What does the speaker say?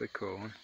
That's the corn.